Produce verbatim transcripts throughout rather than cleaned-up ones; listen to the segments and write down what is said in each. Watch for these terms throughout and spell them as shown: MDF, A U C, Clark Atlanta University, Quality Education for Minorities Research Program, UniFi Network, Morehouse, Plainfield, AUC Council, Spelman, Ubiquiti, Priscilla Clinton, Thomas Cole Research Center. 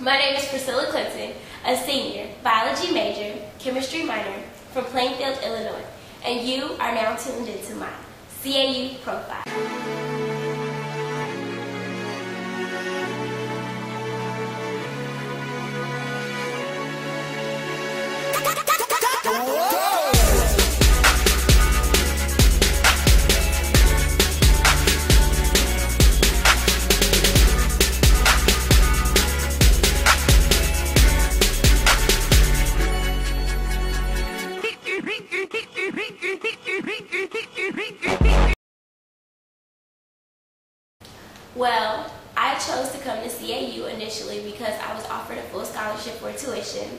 My name is Priscilla Clinton, a senior, biology major, chemistry minor from Plainfield, Illinois, and you are now tuned into my C A U profile. Well, I chose to come to C A U initially because I was offered a full scholarship for tuition,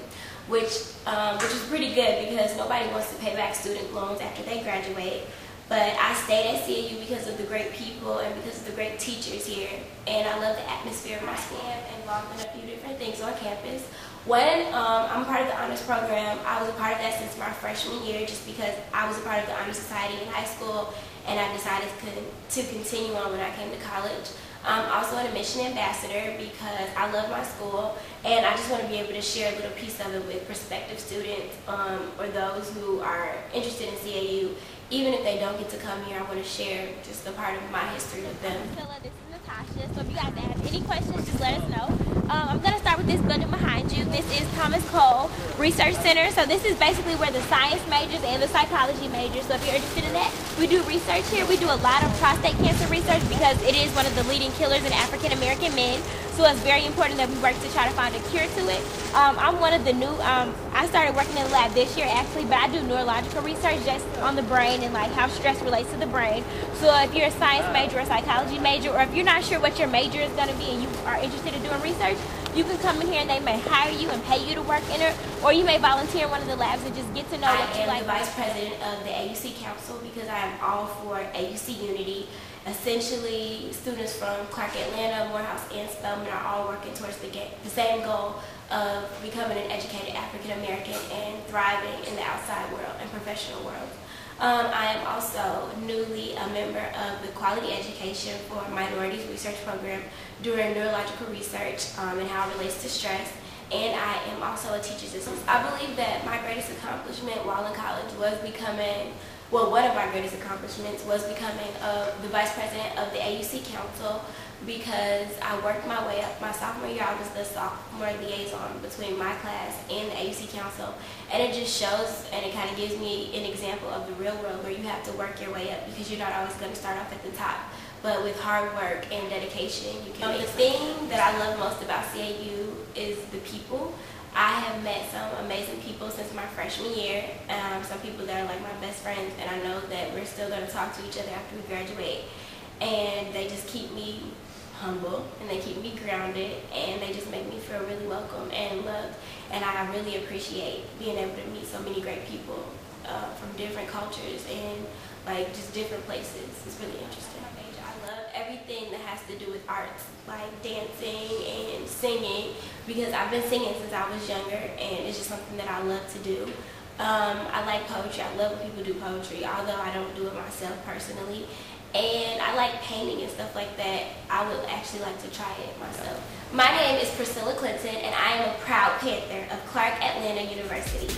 which um, which was pretty good because nobody wants to pay back student loans after they graduate. But I stayed at C A U because of the great people and because of the great teachers here, and I love the atmosphere of my school. I am involved in a few different things on campus. One, um, I'm part of the honors program. I was a part of that since my freshman year just because I was a part of the honor society in high school, and I decided to continue on when I came to college. I'm also an admission ambassador because I love my school and I just want to be able to share a little piece of it with prospective students um, or those who are interested in C A U. Even if they don't get to come here, I want to share just a part of my history with them. Priscilla, this is Natasha, so if you guys have any questions, just let us know. Um, I'm going to start with this building behind you. This is Thomas Cole Research Center, so this is basically where the science majors and the psychology majors, so if you're interested in that, we do research here. We do a lot of prostate cancer research because it is one of the leading killers in African American men, so it's very important that we work to try to find a cure to it. Um, I'm one of the new, um, I started working in the lab this year actually, but I do neurological research just on the brain and like how stress relates to the brain. So if you're a science major or a psychology major, or if you're not sure what your major is going to be and you are interested in doing research, you can come in here and they may hire you and pay you to work in it, or you may volunteer in one of the labs and just get to know what you like. I am the vice president of the A U C Council because I am all for A U C unity. Essentially, students from Clark Atlanta, Morehouse, and Spelman are all working towards the, the same goal of becoming an educated African American and thriving in the outside world and professional world. Um, I am also newly a member of the Quality Education for Minorities Research Program doing neurological research um, and how it relates to stress, and I am also a teacher's assistant. I believe that my greatest accomplishment while in college was becoming, well, one of my greatest accomplishments was becoming uh, the vice president of the A U C Council, because I worked my way up. My sophomore year, I was the sophomore liaison between my class and the A U C Council, and it just shows and it kind of gives me an example of the real world where you have to work your way up because you're not always going to start off at the top, but with hard work and dedication you can. Um, the thing that I love most about C A U is the people. I have met some amazing people since my freshman year, um, some people that are like my best friends, and I know that we're still going to talk to each other after we graduate, and they just keep me humble and they keep me grounded and they just make me feel really welcome and loved, and I really appreciate being able to meet so many great people uh, from different cultures and like just different places. It's really interesting. I love everything that has to do with arts, like dancing and singing, because I've been singing since I was younger and it's just something that I love to do. Um, I like poetry. I love when people do poetry, although I don't do it myself personally. And I like painting and stuff like that. I would actually like to try it myself. My name is Priscilla Clinton, and I am a proud Panther of Clark Atlanta University.